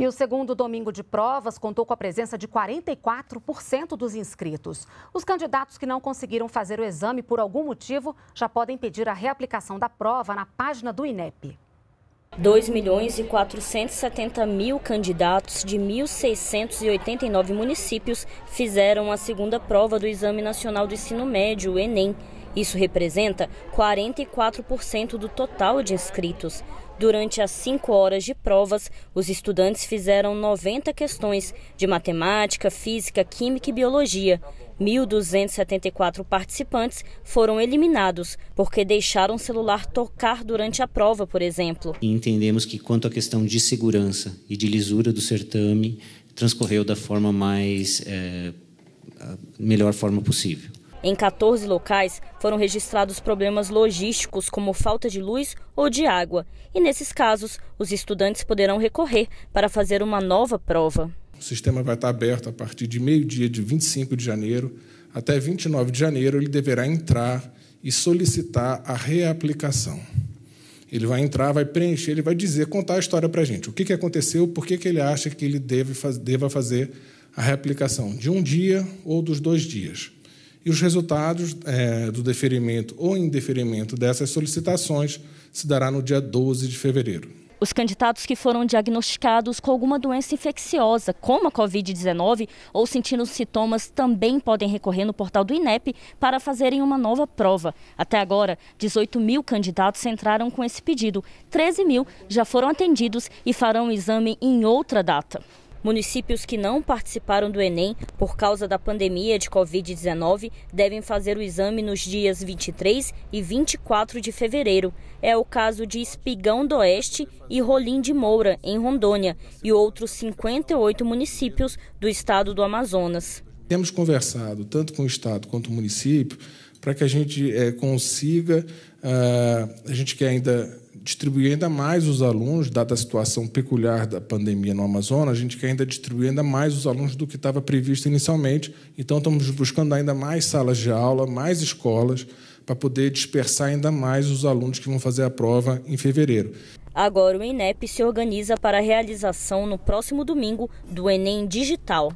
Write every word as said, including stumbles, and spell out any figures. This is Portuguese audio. E o segundo domingo de provas contou com a presença de quarenta e quatro por cento dos inscritos. Os candidatos que não conseguiram fazer o exame por algum motivo já podem pedir a reaplicação da prova na página do I N E P. dois milhões e quatrocentos e setenta mil candidatos de mil seiscentos e oitenta e nove municípios fizeram a segunda prova do Exame Nacional do Ensino Médio, o Enem. Isso representa quarenta e quatro por cento do total de inscritos. Durante as cinco horas de provas, os estudantes fizeram noventa questões de matemática, física, química e biologia. mil duzentos e setenta e quatro participantes foram eliminados porque deixaram o celular tocar durante a prova, por exemplo. E entendemos que quanto à questão de segurança e de lisura do certame, transcorreu da forma mais, é, melhor forma possível. Em quatorze locais foram registrados problemas logísticos, como falta de luz ou de água. E nesses casos, os estudantes poderão recorrer para fazer uma nova prova. O sistema vai estar aberto a partir de meio-dia de vinte e cinco de janeiro até vinte e nove de janeiro. Ele deverá entrar e solicitar a reaplicação. Ele vai entrar, vai preencher, ele vai dizer, contar a história para a gente. O que, que aconteceu, por que, que ele acha que ele deve, deva fazer a reaplicação de um dia ou dos dois dias. E os resultados é, do deferimento ou indeferimento dessas solicitações se dará no dia doze de fevereiro. Os candidatos que foram diagnosticados com alguma doença infecciosa, como a covid dezenove, ou sentindo sintomas, também podem recorrer no portal do I N E P para fazerem uma nova prova. Até agora, dezoito mil candidatos entraram com esse pedido. treze mil já foram atendidos e farão o exame em outra data. Municípios que não participaram do Enem por causa da pandemia de covid dezenove devem fazer o exame nos dias vinte e três e vinte e quatro de fevereiro. É o caso de Espigão do Oeste e Rolim de Moura, em Rondônia, e outros cinquenta e oito municípios do estado do Amazonas. Temos conversado tanto com o estado quanto com o município para que a gente é, consiga, uh, a gente quer ainda... distribuir ainda mais os alunos, dada a situação peculiar da pandemia no Amazonas, a gente quer ainda distribuir ainda mais os alunos do que estava previsto inicialmente. Então, estamos buscando ainda mais salas de aula, mais escolas, para poder dispersar ainda mais os alunos que vão fazer a prova em fevereiro. Agora, o I N E P se organiza para a realização, no próximo domingo, do Enem Digital.